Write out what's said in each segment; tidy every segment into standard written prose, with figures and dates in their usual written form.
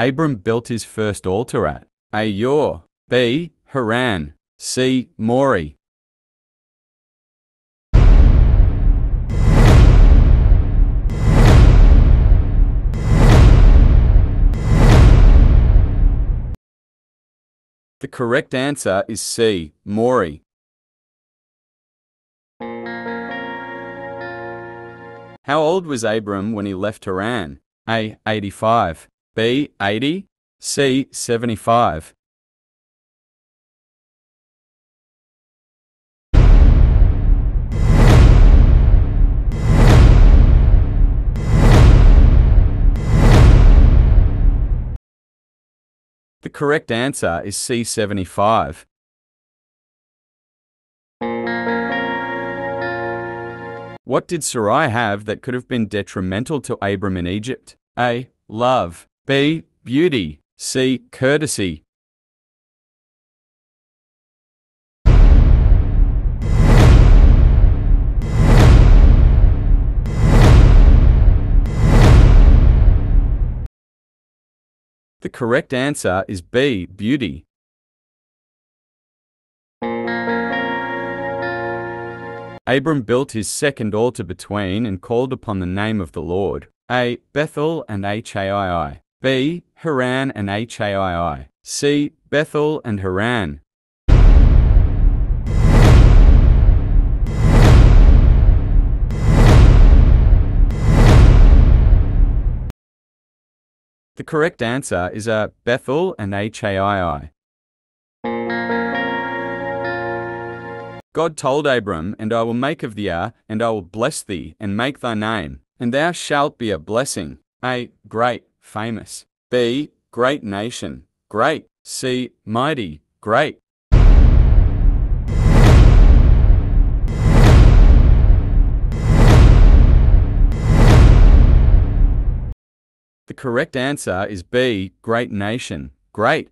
Abram built his first altar at: A. Ur, B. Haran, C. Mori. The correct answer is C. Mori. How old was Abram when he left Haran? A. 85, B. 80, C. 75. The correct answer is C. 75. What did Sarai have that could have been detrimental to Abram in Egypt? A. Love, B. Beauty, C. Courtesy. The correct answer is B. Beauty. Abram built his second altar between and called upon the name of the Lord. A. Bethel and Haii, B. Haran and Haii, C. Bethel and Haran. The correct answer is A. Bethel and Haii. God told Abram, "And I will make of thee, and I will bless thee, and make thy name, and thou shalt be a blessing." A. Great, famous, B. Great nation, great, C. Mighty, great. The correct answer is B. Great nation, great.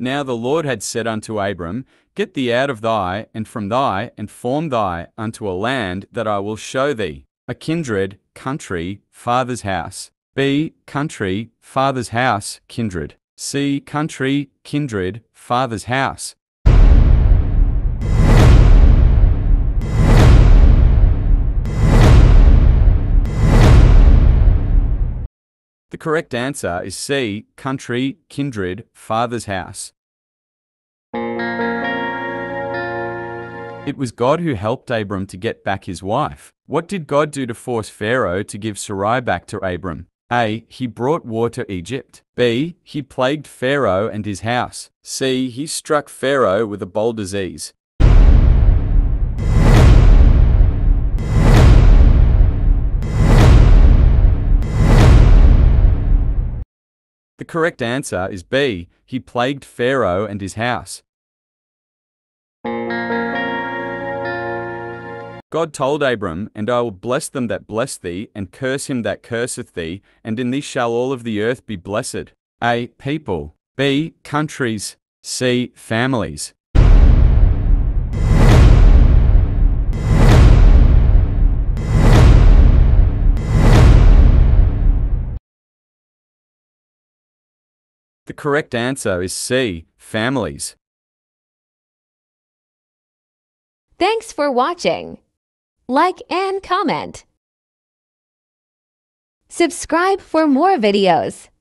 Now the Lord had said unto Abram, "Get thee out of thy, and from thy, unto a land that I will show thee, a kindred, country, father's house." B. Country, father's house, kindred, C. Country, kindred, father's house. The correct answer is C. Country, kindred, father's house. It was God who helped Abram to get back his wife. What did God do to force Pharaoh to give Sarai back to Abram? A. He brought war to Egypt, B. He plagued Pharaoh and his house, C. He struck Pharaoh with a bowl disease. The correct answer is B. He plagued Pharaoh and his house. God told Abram, "And I will bless them that bless thee, and curse him that curseth thee, and in thee shall all of the earth be blessed." A. People, B. Countries, C. Families. The correct answer is C. Families. Thanks for watching. Like and comment. Subscribe for more videos.